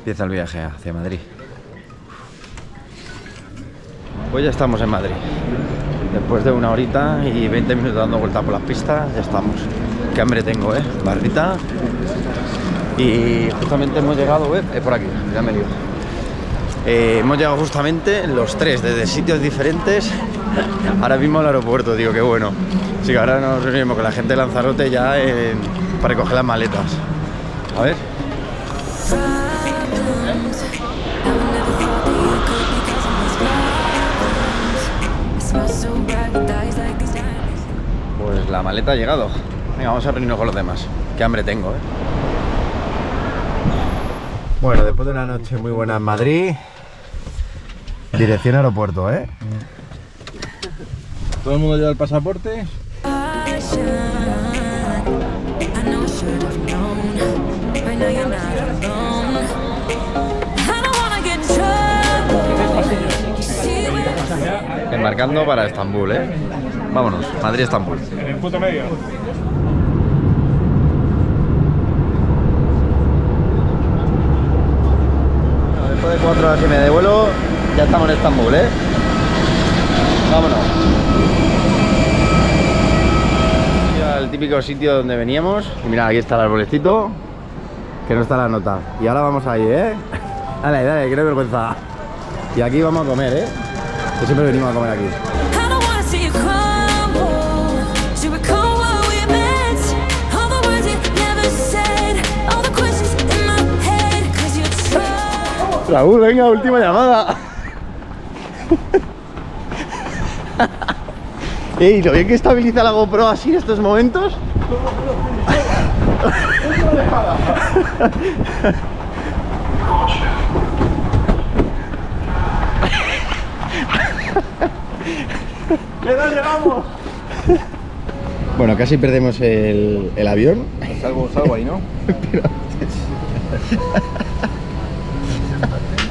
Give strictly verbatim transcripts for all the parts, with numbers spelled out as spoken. Empieza el viaje hacia Madrid. Pues ya estamos en Madrid. Después de una horita y veinte minutos dando vueltas por las pistas, ya estamos. Qué hambre tengo, ¿eh? Barrita. Y justamente hemos llegado, ¿eh? Eh, por aquí, ya me lío. Eh, hemos llegado justamente los tres, desde sitios diferentes. Ahora mismo al aeropuerto, digo, qué bueno. Así que ahora nos reunimos con la gente de Lanzarote ya eh, para recoger las maletas. A ver. Pues la maleta ha llegado. Venga, vamos a reunirnos con los demás. Qué hambre tengo, ¿eh? Bueno, después de una noche muy buena en Madrid, dirección aeropuerto, ¿eh? ¿Todo el mundo lleva el pasaporte? Embarcando para Estambul, ¿eh? Vámonos, Madrid-Estambul. En el punto medio. Después de cuatro horas y media de vuelo, ya estamos en Estambul, ¿eh? Vámonos. El típico sitio donde veníamos. Y mirad, aquí está el arbolecito, que no está la nota. Y ahora vamos ahí, ¿eh? Dale, dale, que no hay vergüenza. Y aquí vamos a comer, ¿eh? Que siempre venimos a comer aquí. Raúl, venga, última llamada. Ey, lo bien que estabiliza la GoPro así en estos momentos. ¡Que no llegamos! Bueno, casi perdemos el, el avión. Salvo, salvo ahí, ¿no? Pero...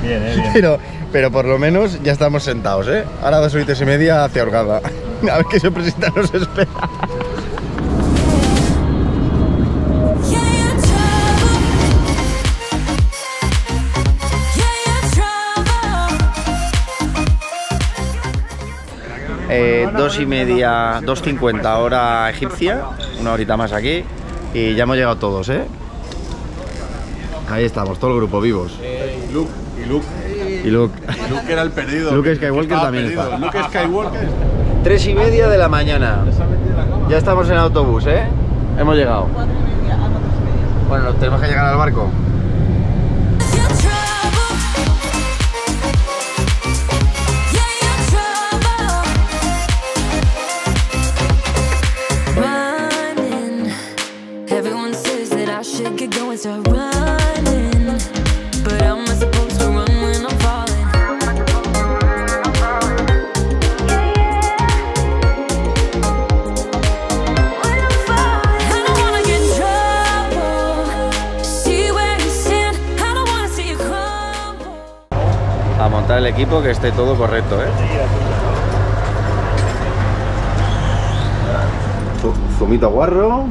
Bien, eh, bien. Pero, pero por lo menos ya estamos sentados, ¿eh? Ahora dos horitas y media hacia Hurgada. A ver qué sorpresita nos espera. eh, dos y media, dos cincuenta hora egipcia, una horita más aquí. Y ya hemos llegado todos, ¿eh? Ahí estamos, todo el grupo vivos. Luke y Luke. Y Luke. Luke era el perdido. Luke Skywalker también perdido. Está. Luke Skywalker. Tres y media de la mañana. Ya estamos en autobús, ¿eh? Hemos llegado. Bueno, tenemos que llegar al barco. El equipo que esté todo correcto, ¿eh? Zumito guarro.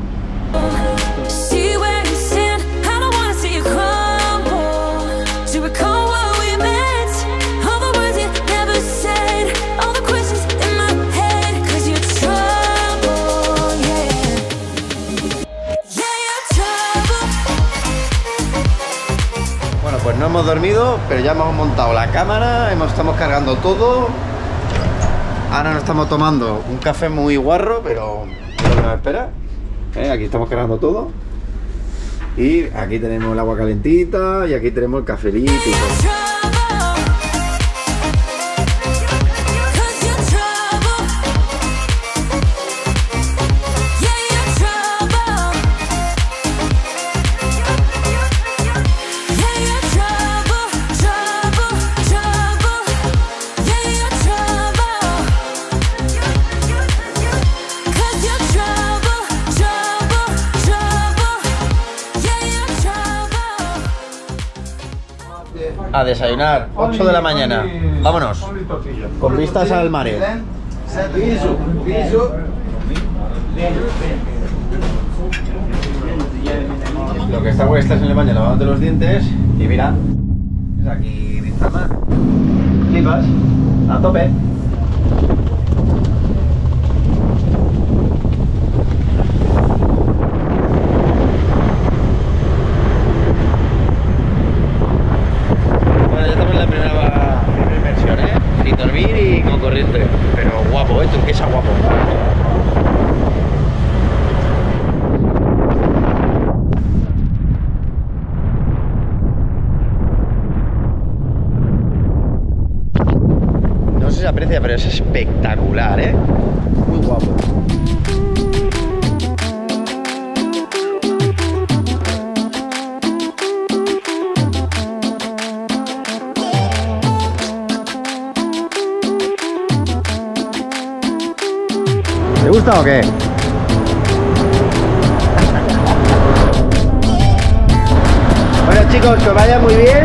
Pues no hemos dormido, pero ya hemos montado la cámara, hemos, estamos cargando todo. Ahora nos estamos tomando un café muy guarro, pero lo que nos espera. ¿Eh? Aquí estamos cargando todo. Y aquí tenemos el agua calentita y aquí tenemos el cafelito y todo. A desayunar, ocho de la mañana, vámonos, con vistas al mar. Lo que está bueno es estar en el baño lavándote los dientes y mira. O sea, aquí dista más. Flipas, a tope. Aprecia, pero es espectacular, ¿eh? Muy guapo. ¿Te gusta o qué? Bueno, chicos, que os vaya muy bien.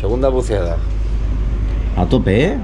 Segunda buceada. A tope, ¿eh?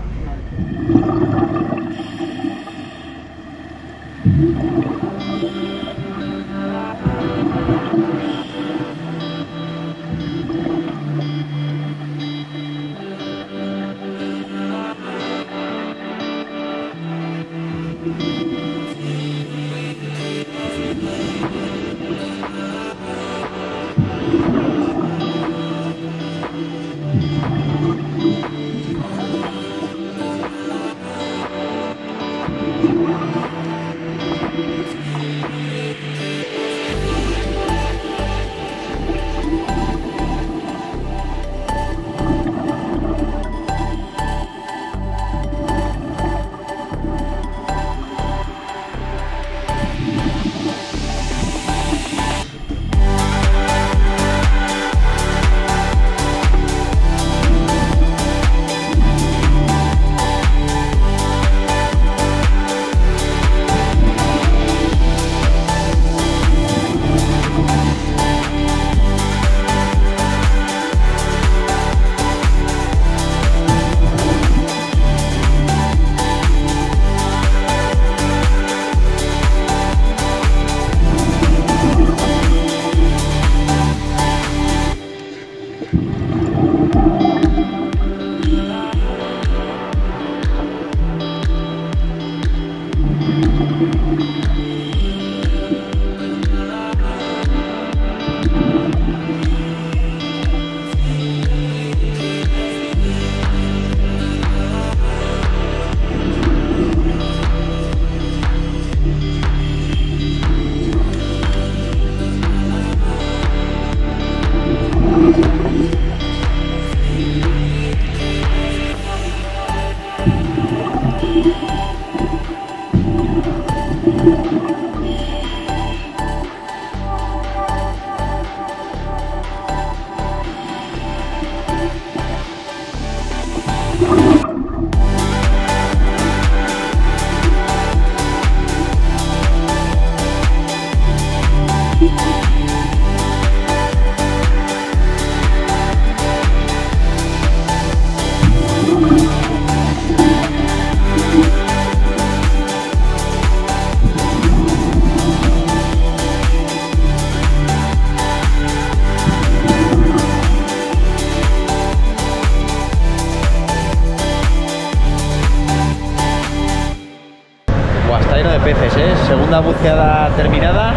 Segunda buceada terminada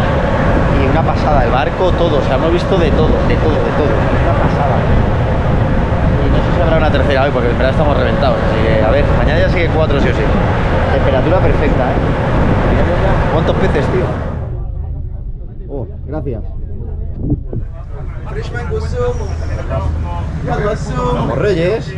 y una pasada, el barco, todo, o sea, hemos visto de todo, de todo, de todo, una pasada. Y no sé si habrá una tercera hoy porque en verdad estamos reventados, así que a ver, mañana ya sigue cuatro sí o sí. Temperatura perfecta, ¿eh? ¿Cuántos peces, tío? Oh, gracias. Vamos, Reyes.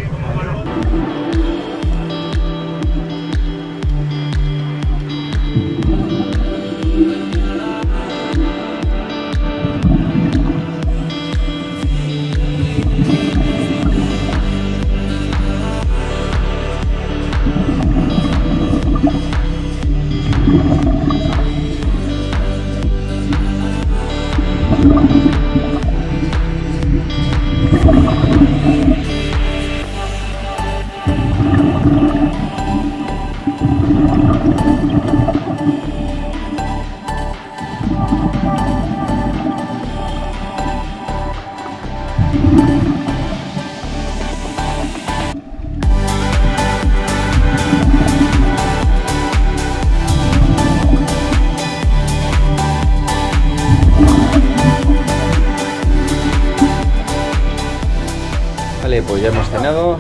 Vale, pues ya hemos cenado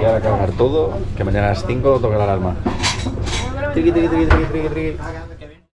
y ahora cargar todo, que mañana a las cinco toca la alarma. Triqui, triqui, triqui, triqui, triqui.